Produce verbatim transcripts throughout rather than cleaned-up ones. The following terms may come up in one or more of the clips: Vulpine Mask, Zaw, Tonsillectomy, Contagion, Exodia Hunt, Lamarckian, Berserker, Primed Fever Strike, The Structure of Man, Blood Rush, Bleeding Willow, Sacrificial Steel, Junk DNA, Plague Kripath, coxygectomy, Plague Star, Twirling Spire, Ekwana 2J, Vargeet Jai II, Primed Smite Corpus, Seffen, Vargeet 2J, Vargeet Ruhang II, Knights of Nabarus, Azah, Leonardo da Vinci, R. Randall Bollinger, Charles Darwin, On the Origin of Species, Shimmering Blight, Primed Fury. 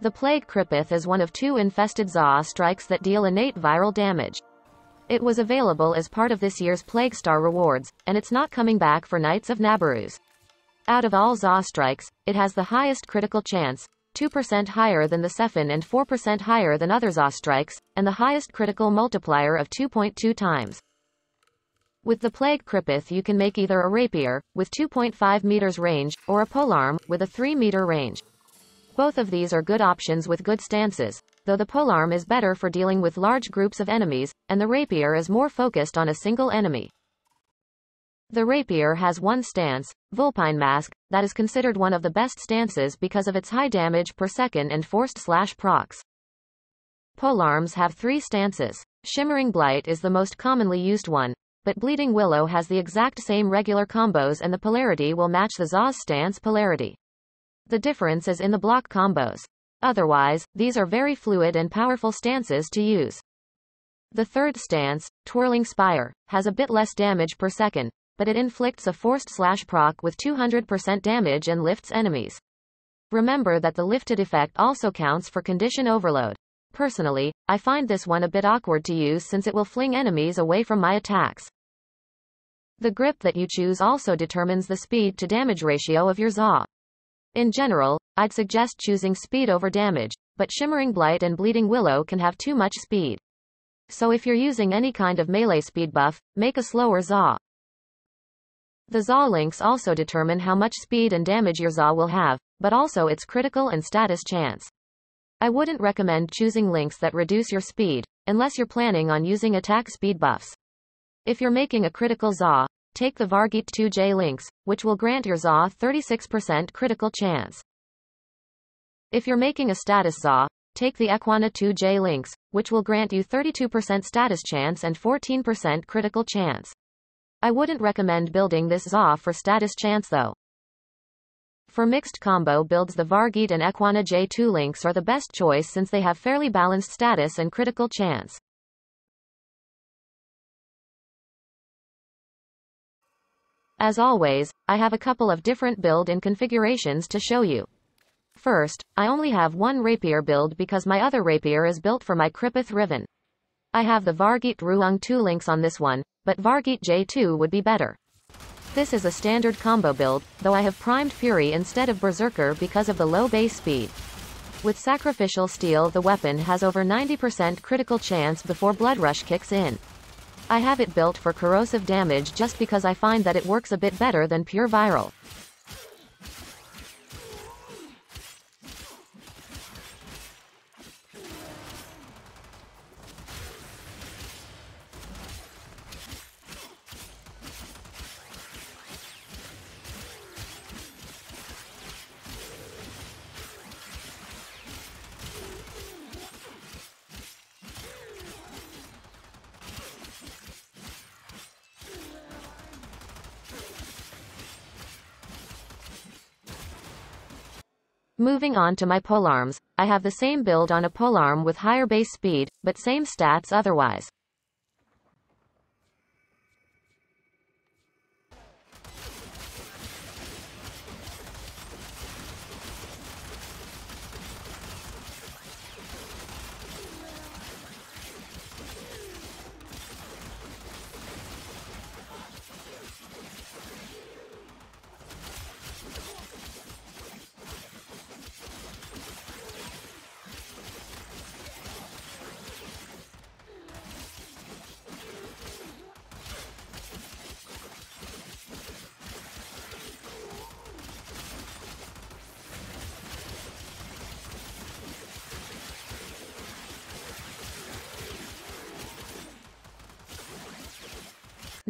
The Plague Kripath is one of two infested Zaw strikes that deal innate viral damage. It was available as part of this year's Plague Star rewards, and it's not coming back for Knights of Nabarus. Out of all Zaw strikes, it has the highest critical chance, two percent higher than the Seffen and four percent higher than other Zaw strikes, and the highest critical multiplier of two point two times. With the Plague Kripath you can make either a rapier, with two point five meters range, or a polearm, with a three meter range. Both of these are good options with good stances, though the polearm is better for dealing with large groups of enemies, and the rapier is more focused on a single enemy. The rapier has one stance, Vulpine Mask, that is considered one of the best stances because of its high damage per second and forced slash procs. Polearms have three stances. Shimmering Blight is the most commonly used one, but Bleeding Willow has the exact same regular combos and the polarity will match the Zaw's stance polarity. The difference is in the block combos. Otherwise, these are very fluid and powerful stances to use. The third stance, Twirling Spire, has a bit less damage per second, but it inflicts a forced slash proc with two hundred percent damage and lifts enemies. Remember that the lifted effect also counts for condition overload. Personally, I find this one a bit awkward to use since it will fling enemies away from my attacks. The grip that you choose also determines the speed to damage ratio of your Zaw. In general, I'd suggest choosing speed over damage, but Shimmering Blight and Bleeding Willow can have too much speed. So if you're using any kind of melee speed buff, make a slower Zaw. The Zaw links also determine how much speed and damage your Zaw will have, but also its critical and status chance. I wouldn't recommend choosing links that reduce your speed, unless you're planning on using attack speed buffs. If you're making a critical Zaw, take the Vargeet two J links, which will grant your Zaw thirty-six percent critical chance. If you're making a status Zaw, take the Ekwana two J links, which will grant you thirty-two percent status chance and fourteen percent critical chance. I wouldn't recommend building this Zaw for status chance though. For mixed combo builds, the Vargeet and Ekwana Jai two links are the best choice since they have fairly balanced status and critical chance. As always, I have a couple of different build and configurations to show you. First, I only have one rapier build because my other rapier is built for my Kripath Riven. I have the Vargeet Ruhang two links on this one, but Vargeet Jai two would be better. This is a standard combo build, though I have Primed Fury instead of Berserker because of the low base speed. With Sacrificial Steel, the weapon has over ninety percent critical chance before Blood Rush kicks in. I have it built for corrosive damage just because I find that it works a bit better than pure viral. Moving on to my polearms, I have the same build on a polearm with higher base speed, but same stats otherwise.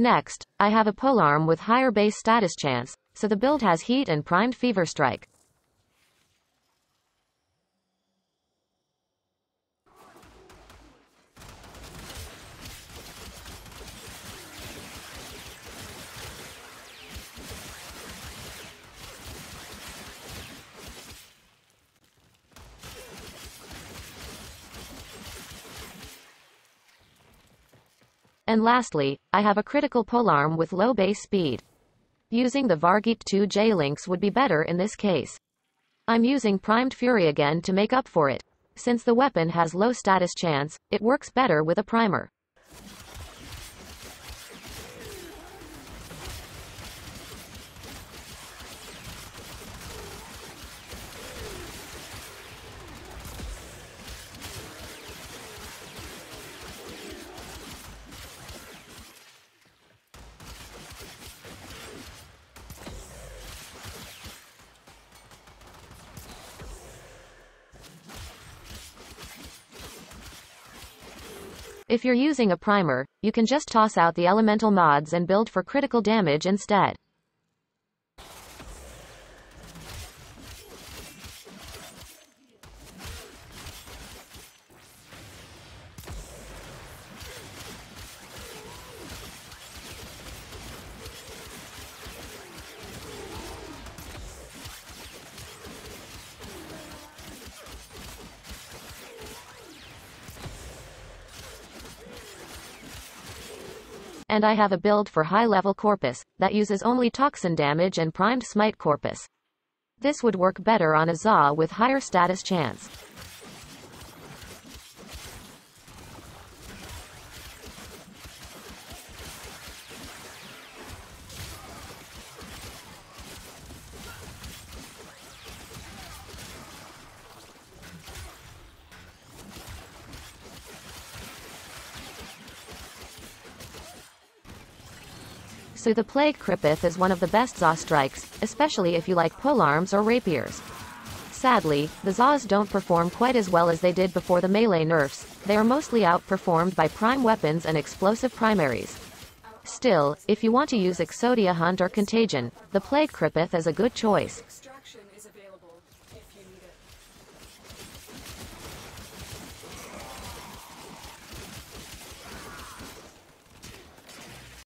Next, I have a polearm with higher base status chance, so the build has heat and Primed Fever Strike. And lastly, I have a critical polearm with low base speed. Using the Vargeet two J links would be better in this case. I'm using Primed Fury again to make up for it. Since the weapon has low status chance, it works better with a primer. If you're using a primer, you can just toss out the elemental mods and build for critical damage instead. And I have a build for high-level Corpus, that uses only Toxin damage and Primed Smite Corpus. This would work better on Azah with higher status chance. So the Plague Kripath is one of the best Zaw strikes, especially if you like polearms or rapiers. Sadly, the Zaws don't perform quite as well as they did before the melee nerfs. They are mostly outperformed by prime weapons and explosive primaries. Still, if you want to use Exodia Hunt or Contagion, the Plague Kripath is a good choice.